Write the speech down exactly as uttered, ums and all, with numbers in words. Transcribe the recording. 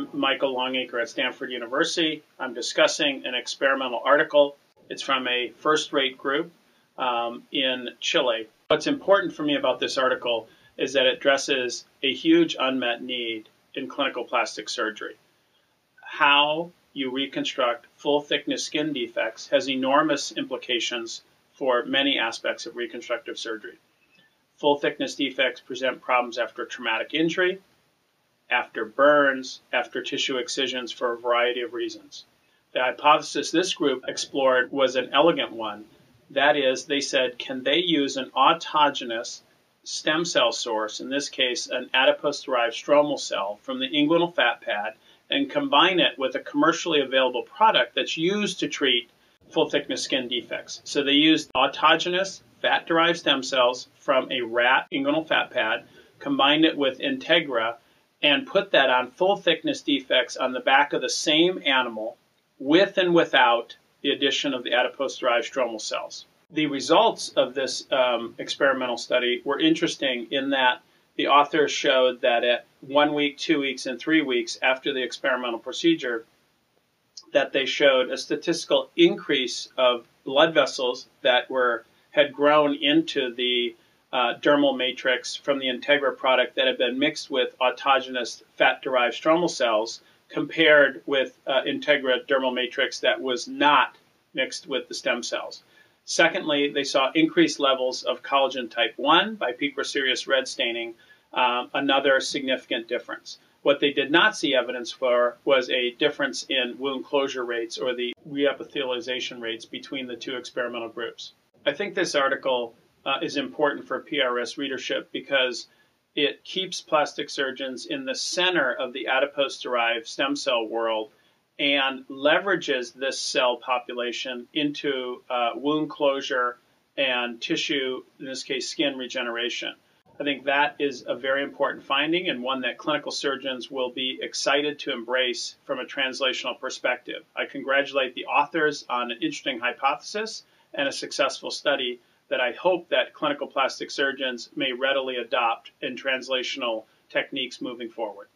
I'm Michael Longaker at Stanford University. I'm discussing an experimental article. It's from a first-rate group um, in Chile. What's important for me about this article is that it addresses a huge unmet need in clinical plastic surgery. How you reconstruct full-thickness skin defects has enormous implications for many aspects of reconstructive surgery. Full-thickness defects present problems after traumatic injury, after burns, after tissue excisions for a variety of reasons. The hypothesis this group explored was an elegant one. That is, they said, can they use an autogenous stem cell source, in this case an adipose-derived stromal cell from the inguinal fat pad, and combine it with a commercially available product that's used to treat full-thickness skin defects. So they used autogenous fat-derived stem cells from a rat inguinal fat pad, combined it with Integra, and put that on full-thickness defects on the back of the same animal with and without the addition of the adipose-derived stromal cells. The results of this um, experimental study were interesting in that the authors showed that at one week, two weeks, and three weeks after the experimental procedure, that they showed a statistical increase of blood vessels that were had grown into the uh, dermal matrix from the Integra product that had been mixed with autogenous fat-derived stromal cells, compared with uh, Integra dermal matrix that was not mixed with the stem cells. Secondly, they saw increased levels of collagen type one by picrosirius red staining, um, another significant difference. What they did not see evidence for was a difference in wound closure rates or the reepithelialization rates between the two experimental groups. I think this article uh, is important for P R S readership because it keeps plastic surgeons in the center of the adipose-derived stem cell world and leverages this cell population into uh, wound closure and tissue, in this case, skin regeneration. I think that is a very important finding and one that clinical surgeons will be excited to embrace from a translational perspective. I congratulate the authors on an interesting hypothesis and a successful study that I hope that clinical plastic surgeons may readily adopt in translational techniques moving forward.